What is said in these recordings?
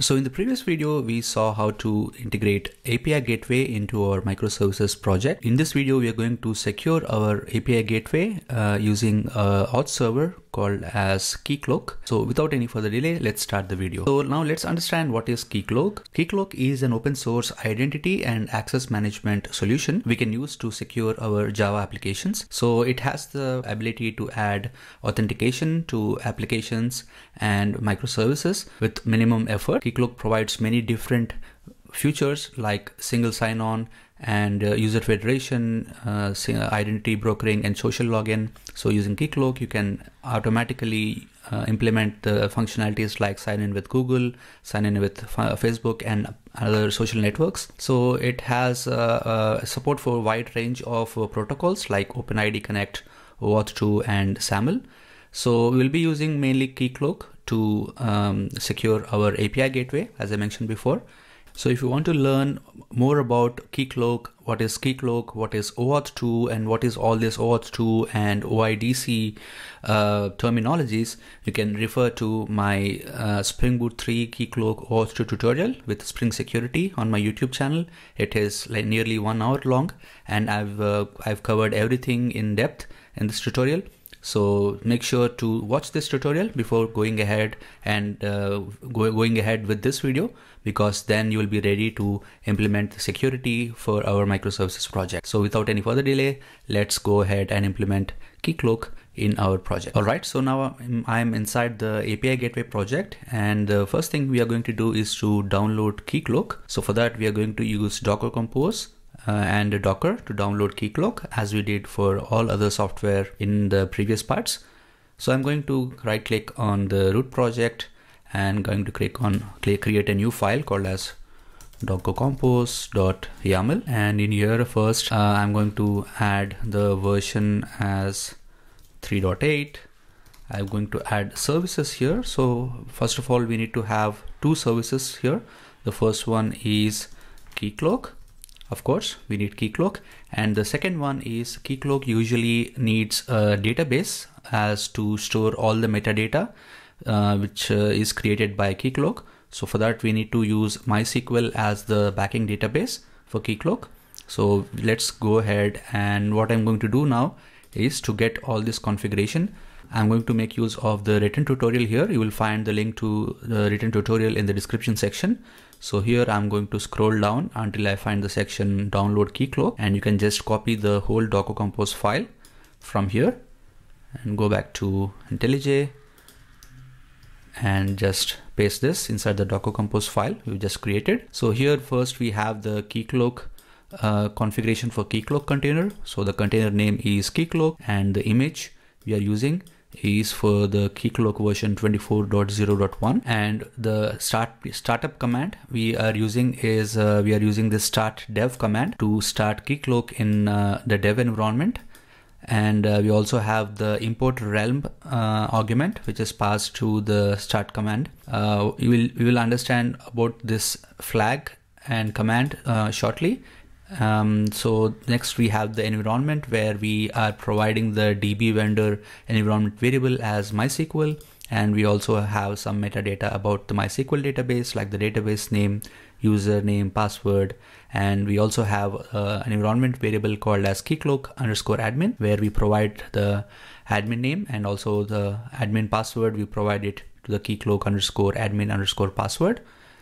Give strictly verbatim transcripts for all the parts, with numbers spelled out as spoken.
So in the previous video, we saw how to integrate A P I Gateway into our microservices project. In this video, we are going to secure our A P I Gateway uh, using a auth server called as Keycloak. So without any further delay, let's start the video. So now let's understand what is Keycloak. Keycloak is an open source identity and access management solution we can use to secure our Java applications. So it has the ability to add authentication to applications and microservices with minimum effort. Keycloak provides many different features like single sign-on and uh, user federation, uh, identity brokering, and social login. So using Keycloak, you can automatically uh, implement the functionalities like sign-in with Google, sign-in with Facebook, and other social networks. So it has uh, uh, support for a wide range of uh, protocols like OpenID Connect, O auth two, and SAML. So we'll be using mainly Keycloak to um, secure our A P I gateway, as I mentioned before. So if you want to learn more about Keycloak, what is Keycloak, what is O auth two, and what is all this O auth two and O I D C uh, terminologies, you can refer to my uh, Spring Boot three Keycloak O auth two tutorial with Spring Security on my YouTube channel. It is like nearly one hour long, and I've, uh, I've covered everything in depth in this tutorial. So make sure to watch this tutorial before going ahead and uh, go, going ahead with this video, because then you will be ready to implement security for our microservices project. So without any further delay, let's go ahead and implement Keycloak in our project. All right, so now I'm, I'm inside the A P I Gateway project, and the first thing we are going to do is to download Keycloak. So for that, we are going to use Docker Compose Uh, and Docker to download Keycloak, as we did for all other software in the previous parts. So I'm going to right click on the root project and going to click on create a new file called as docker compose.yaml, and in here first uh, I'm going to add the version as three point eight. I'm going to add services here. So first of all, we need to have two services here. The first one is Keycloak. Of course, we need Keycloak, and the second one is Keycloak usually needs a database as to store all the metadata uh, which uh, is created by Keycloak. So for that, we need to use MySQL as the backing database for Keycloak. So let's go ahead, and what I'm going to do now is to get all this configuration. I'm going to make use of the written tutorial here. You will find the link to the written tutorial in the description section. So here I'm going to scroll down until I find the section download Keycloak, and you can just copy the whole Docker Compose file from here and go back to IntelliJ and just paste this inside the Docker Compose file we just created. So here first we have the Keycloak uh, configuration for Keycloak container. So the container name is Keycloak, and the image we are using is for the Keycloak version twenty-four point zero point one, and the start startup command we are using is uh, we are using the start dev command to start Keycloak in uh, the dev environment. And uh, we also have the import realm uh, argument, which is passed to the start command. Uh, you will you will understand about this flag and command uh, shortly. Um, so next we have the environment, where we are providing the D B vendor environment variable as MySQL, and we also have some metadata about the MySQL database, like the database name, username, password, and we also have uh, an environment variable called as Keycloak underscore admin, where we provide the admin name and also the admin password. We provide it to the Keycloak underscore admin underscore password.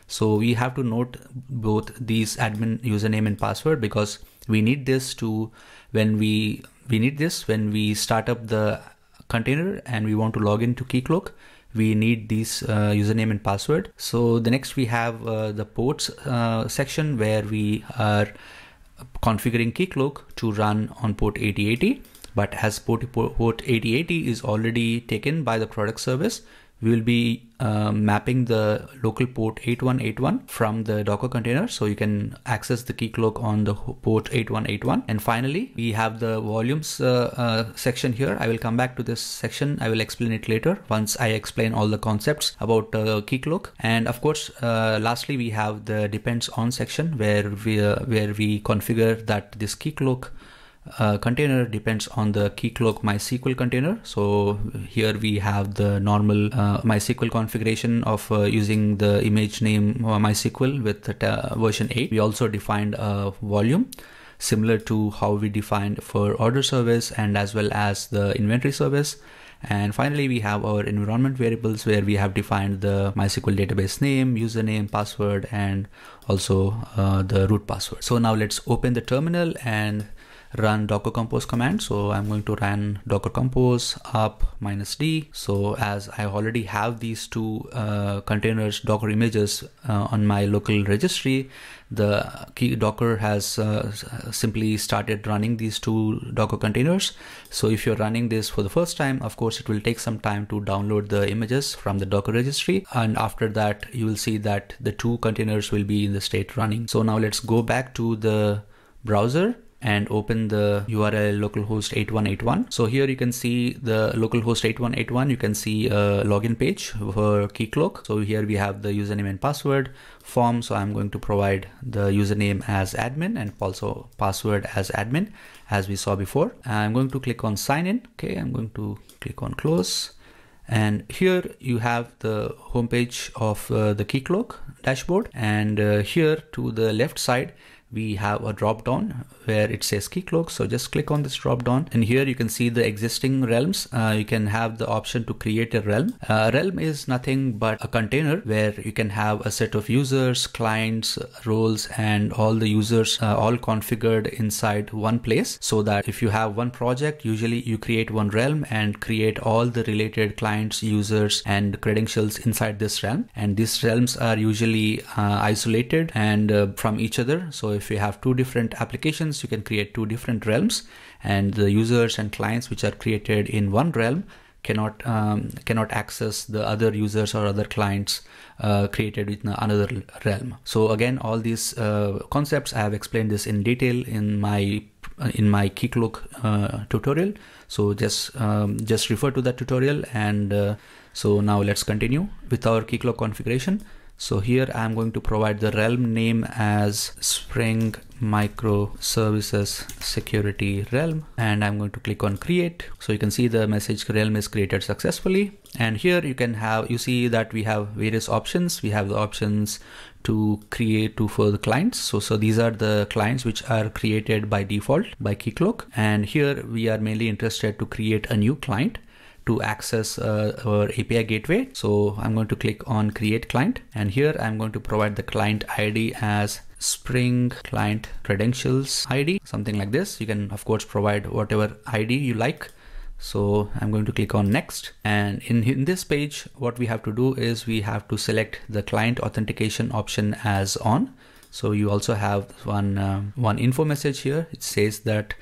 So we have to note both these admin username and password, because we need this to when we we need this when we start up the container and we want to log into Keycloak. We need these uh, username and password. So the next we have uh, the ports uh, section, where we are configuring Keycloak to run on port eighty eighty. But as port port eighty eighty is already taken by the product service, we will be uh, mapping the local port eighty-one eighty-one from the Docker container, so you can access the Keycloak on the port eighty-one eighty-one. And finally, we have the volumes uh, uh, section here. I will come back to this section. I will explain it later once I explain all the concepts about uh, Keycloak. And of course, uh, lastly, we have the depends on section, where we uh, where we configure that this Keycloak uh, container depends on the Keycloak MySQL container. So here we have the normal uh, MySQL configuration of uh, using the image name MySQL with uh, version eight. We also defined a volume similar to how we defined for order service and as well as the inventory service. And finally, we have our environment variables where we have defined the MySQL database name, username, password, and also uh, the root password. So now let's open the terminal and run docker compose command. So I'm going to run docker compose up minus D. So as I already have these two uh, containers, docker images uh, on my local registry, the key docker has uh, simply started running these two docker containers. So if you're running this for the first time, of course it will take some time to download the images from the docker registry, and after that you will see that the two containers will be in the state running. So now let's go back to the browser and open the U R L localhost eighty-one eighty-one. So here you can see the localhost eighty-one eighty-one, you can see a login page for Keycloak. So here we have the username and password form. So I'm going to provide the username as admin and also password as admin, as we saw before. I'm going to click on sign in. Okay, I'm going to click on close. And here you have the homepage of uh, the Keycloak dashboard. And uh, here to the left side, we have a drop down where it says Keycloak. So just click on this drop down, and here you can see the existing realms. Uh, you can have the option to create a realm. Uh, realm is nothing but a container where you can have a set of users, clients, roles, and all the users uh, all configured inside one place, so that if you have one project, usually you create one realm and create all the related clients, users, and credentials inside this realm. And these realms are usually uh, isolated and uh, from each other. So if If you have two different applications, you can create two different realms, and the users and clients which are created in one realm cannot um, cannot access the other users or other clients uh, created in another realm. So again, all these uh, concepts, I have explained this in detail in my in my Keycloak uh, tutorial. So just um, just refer to that tutorial. And uh, so now let's continue with our Keycloak configuration. So here I'm going to provide the realm name as Spring Microservices Security Realm, and I'm going to click on create. So you can see the message realm is created successfully. And here you can have, you see that we have various options. We have the options to create to for the clients. So, so these are the clients which are created by default by Keycloak. And here we are mainly interested to create a new client to access uh, our A P I gateway. So I'm going to click on create client, and here I'm going to provide the client I D as Spring Client Credentials I D, something like this. You can of course provide whatever I D you like. So I'm going to click on next. And in, in this page, what we have to do is we have to select the client authentication option as on. So you also have one um, one info message here. It says that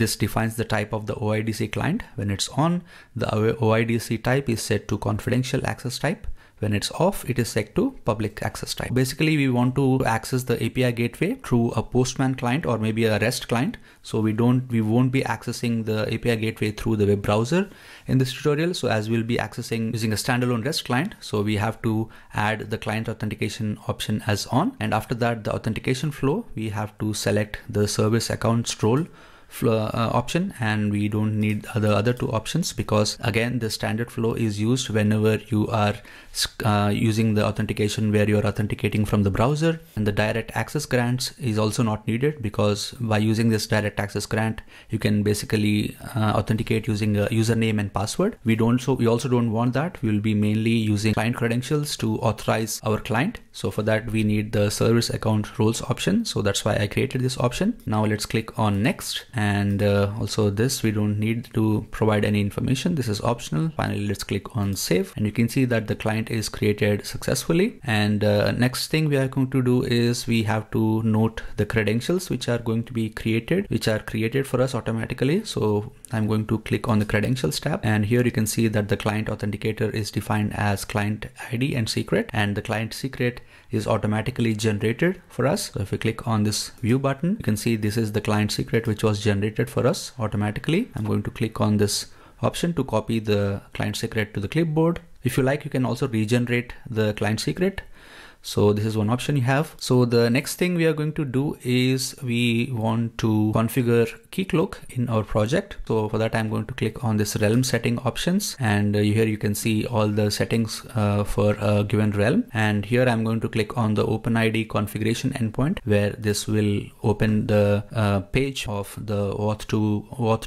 this defines the type of the O I D C client. When it's on, the O I D C type is set to confidential access type. When it's off, it is set to public access type. Basically, we want to access the A P I gateway through a Postman client or maybe a REST client. So we don't, we won't be accessing the A P I gateway through the web browser in this tutorial. So as we'll be accessing using a standalone REST client, so we have to add the client authentication option as on. And after that, the authentication flow, we have to select the service accounts role Uh, option, and we don't need the other two options because again the standard flow is used whenever you are uh, using the authentication where you are authenticating from the browser. And the direct access grants is also not needed because by using this direct access grant you can basically uh, authenticate using a username and password. We don't, so we also don't want that. We will be mainly using client credentials to authorize our client. So for that we need the service account roles option. So that's why I created this option. Now let's click on next. And uh, also this, we don't need to provide any information. This is optional. Finally, let's click on save, and you can see that the client is created successfully. And uh, next thing we are going to do is we have to note the credentials which are going to be created, which are created for us automatically. So I'm going to click on the credentials tab, and here you can see that the client authenticator is defined as client I D and secret, and the client secret is automatically generated for us. So if we click on this view button, you can see this is the client secret which was generated for us automatically. I'm going to click on this option to copy the client secret to the clipboard. If you like, you can also regenerate the client secret. So this is one option you have. So the next thing we are going to do is we want to configure Keycloak in our project. So for that, I'm going to click on this realm setting options, and here you can see all the settings uh, for a given realm. And here I'm going to click on the OpenID configuration endpoint, where this will open the uh, page of the OAuth two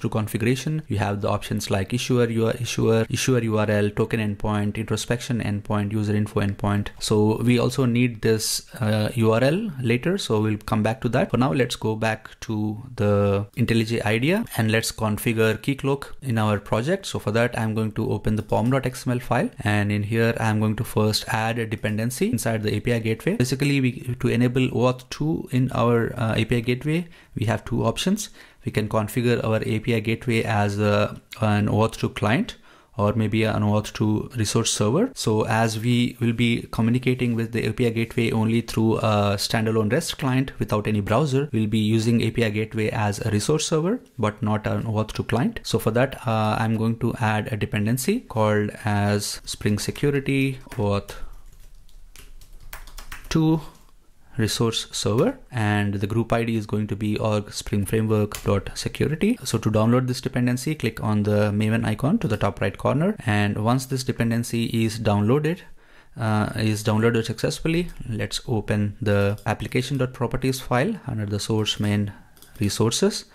configuration. You have the options like issuer, issuer, issuer U R L, token endpoint, introspection endpoint, user info endpoint. So we also need this uh, U R L later, so we'll come back to that. For now, let's go back to the IntelliJ idea and let's configure Keycloak in our project. So for that, I'm going to open the pom dot X M L file, and in here I'm going to first add a dependency inside the A P I gateway. Basically, we to enable OAuth two in our uh, A P I gateway, we have two options. We can configure our A P I gateway as a, an OAuth two client, or maybe an OAuth two resource server. So as we will be communicating with the A P I gateway only through a standalone REST client without any browser, we'll be using A P I gateway as a resource server, but not an OAuth two client. So for that, uh, I'm going to add a dependency called as Spring Security OAuth two resource server, and the group I D is going to be org spring framework.security. So to download this dependency, click on the Maven icon to the top right corner. And once this dependency is downloaded, uh, is downloaded successfully, let's open the application.properties file under the source main resources.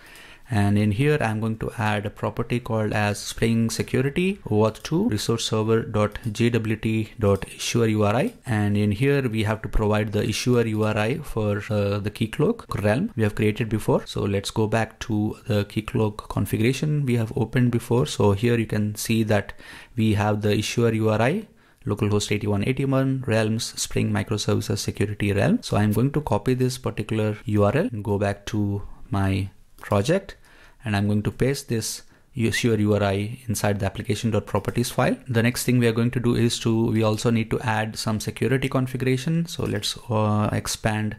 And in here, I'm going to add a property called as Spring Security OAuth two resource server.jwt.issuer U R I. And in here, we have to provide the issuer U R I for uh, the Keycloak realm we have created before. So let's go back to the Keycloak configuration we have opened before. So here you can see that we have the issuer U R I, localhost eighty-one eighty-one realms Spring microservices security realm. So I'm going to copy this particular U R L and go back to my project, and I'm going to paste this issuer U R I inside the application.properties file. The next thing we are going to do is to, we also need to add some security configuration. So let's uh, expand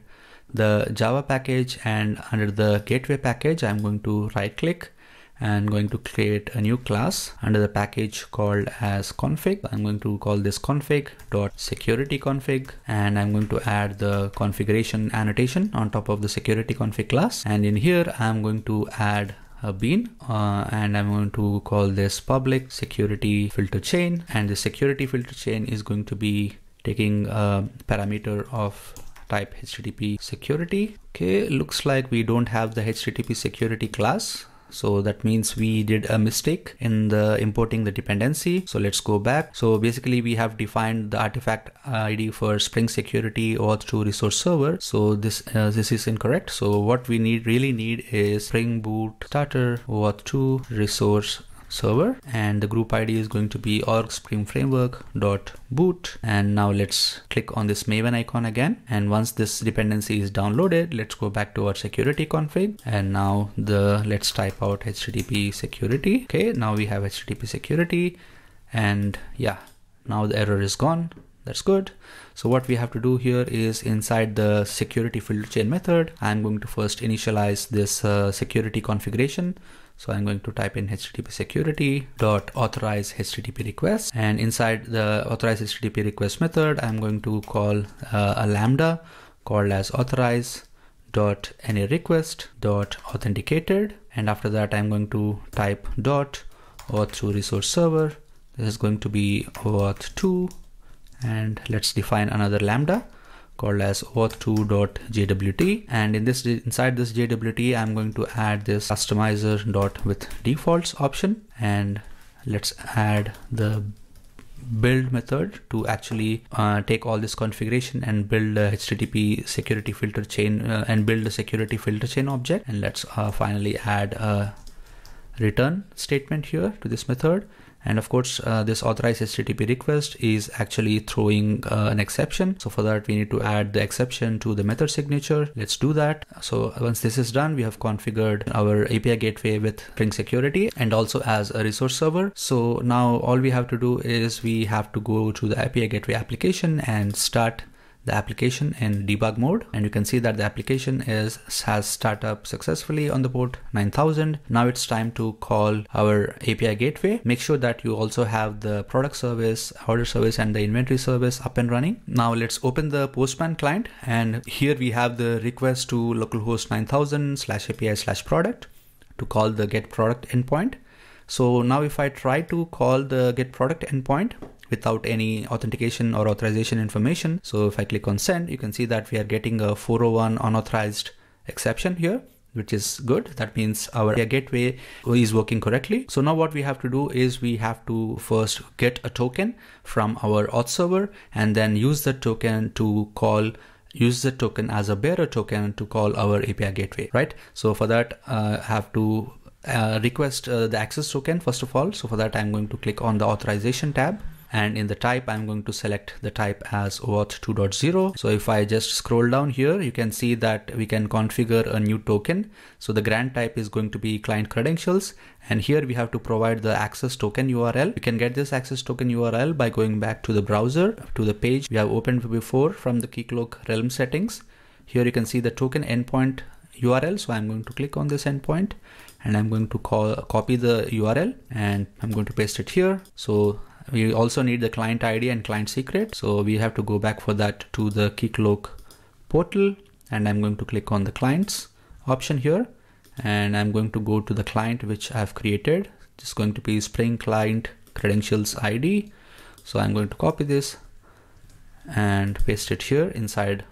the Java package, and under the gateway package, I'm going to right click and going to create a new class under the package called as config. I'm going to call this config.securityConfig, and I'm going to add the configuration annotation on top of the securityConfig class. And in here, I'm going to add a bean, uh, and I'm going to call this public security filter chain. And the security filter chain is going to be taking a parameter of type H T T P security. Okay, looks like we don't have the H T T P security class. So that means we did a mistake in the importing the dependency. So let's go back. So basically we have defined the artifact I D for Spring Security OAuth two resource server. So this, uh, this is incorrect. So what we need really need is Spring Boot starter OAuth two resource server, and the group I D is going to be org spring framework dot boot. And now let's click on this Maven icon again. And once this dependency is downloaded, let's go back to our security config. And now the, let's type out H T T P security. Okay, now we have H T T P security, and yeah, now the error is gone. That's good. So what we have to do here is inside the security filter chain method, I'm going to first initialize this uh, security configuration. So I'm going to type in H T T P security dot authorize H T T P request, and inside the authorize H T T P request method, I'm going to call uh, a lambda called as authorize dot any request dot authenticated. And after that, I'm going to type dot auth two resource server. This is going to be OAuth two, and let's define another lambda called as auth two.jwt, and in this inside this J W T, I'm going to add this customizer dot with defaults option, and let's add the build method to actually uh, take all this configuration and build a H T T P security filter chain uh, and build a security filter chain object. And let's uh, finally add a return statement here to this method. And of course, uh, this authorize H T T P request is actually throwing uh, an exception. So for that, we need to add the exception to the method signature. Let's do that. So once this is done, we have configured our A P I gateway with Spring Security and also as a resource server. So now all we have to do is we have to go to the A P I gateway application and start the application in debug mode, and you can see that the application is has started up successfully on the port nine thousand. Now it's time to call our A P I gateway. Make sure that you also have the product service, order service, and the inventory service up and running. Now let's open the Postman client, and here we have the request to localhost nine thousand slash A P I slash product to call the get product endpoint. So now if I try to call the get product endpoint without any authentication or authorization information, so if I click on send, you can see that we are getting a four oh one unauthorized exception here, which is good. That means our A P I gateway is working correctly. So now what we have to do is we have to first get a token from our auth server and then use the token to call use the token as a bearer token to call our A P I gateway, right? So for that, uh, have to Uh, request uh, the access token first of all. So for that, I'm going to click on the authorization tab, and in the type, I'm going to select the type as O auth two point zero. So if I just scroll down here, you can see that we can configure a new token. So the grant type is going to be client credentials, and here we have to provide the access token U R L. You can get this access token U R L by going back to the browser, to the page we have opened before from the Keycloak realm settings. Here you can see the token endpoint U R L. So I'm going to click on this endpoint, and I'm going to call, copy the U R L, and I'm going to paste it here. So we also need the client I D and client secret. So we have to go back for that to the Keycloak portal, and I'm going to click on the clients option here, and I'm going to go to the client which I've created. It's going to be Spring Client Credentials I D. So I'm going to copy this and paste it here inside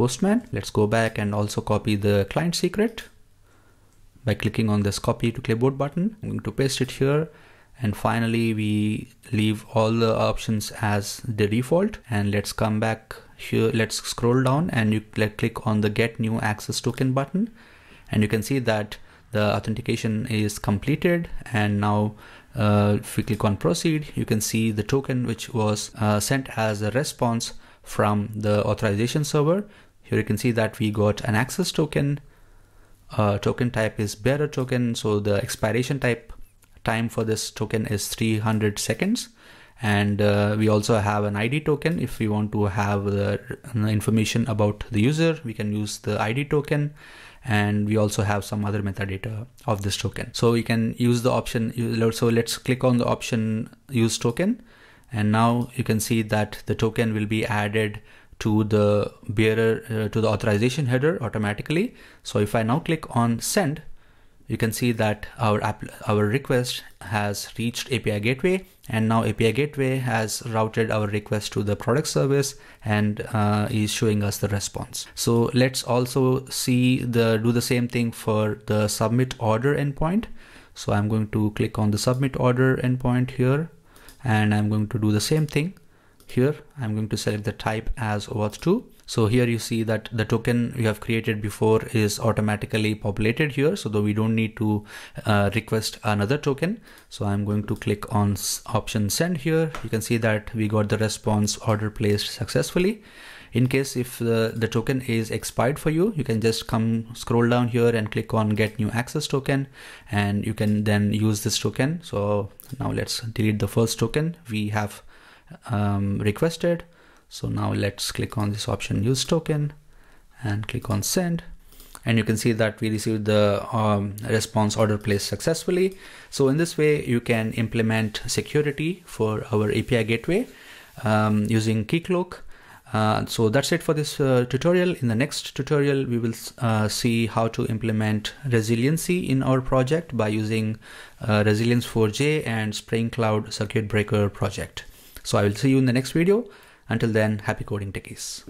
Postman. Let's go back and also copy the client secret by clicking on this copy to clipboard button. I'm going to paste it here. And finally, we leave all the options as the default. And let's come back here. Let's scroll down, and you click on the get new access token button. And you can see that the authentication is completed. And now uh, if we click on proceed, you can see the token which was uh, sent as a response from the authorization server. Here you can see that we got an access token. Uh, token type is bearer token. So the expiration type time for this token is three hundred seconds. And uh, we also have an I D token. If we want to have uh, information about the user, we can use the I D token. And we also have some other metadata of this token. So you can use the option. So let's click on the option use token. And now you can see that the token will be added to the bearer, uh, to the authorization header automatically. So if I now click on send, you can see that our app, our request has reached A P I Gateway, and now A P I Gateway has routed our request to the product service and uh, is showing us the response. So let's also see the do the same thing for the submit order endpoint. So I'm going to click on the submit order endpoint here, and I'm going to do the same thing. Here I'm going to select the type as O auth two. So here you see that the token we have created before is automatically populated here, so that we don't need to uh, request another token. So I'm going to click on option send here. You can see that we got the response order placed successfully. In case if the, the token is expired for you, you can just come scroll down here and click on get new access token, and you can then use this token. So now let's delete the first token we have um requested. So now let's click on this option use token and click on send, and you can see that we received the um, response order placed successfully. So in this way you can implement security for our A P I gateway um, using Keycloak. Uh, so that's it for this uh, tutorial. In the next tutorial, we will uh, see how to implement resiliency in our project by using uh, Resilience four J and Spring Cloud Circuit Breaker project. So I will see you in the next video. Until then, happy coding techies.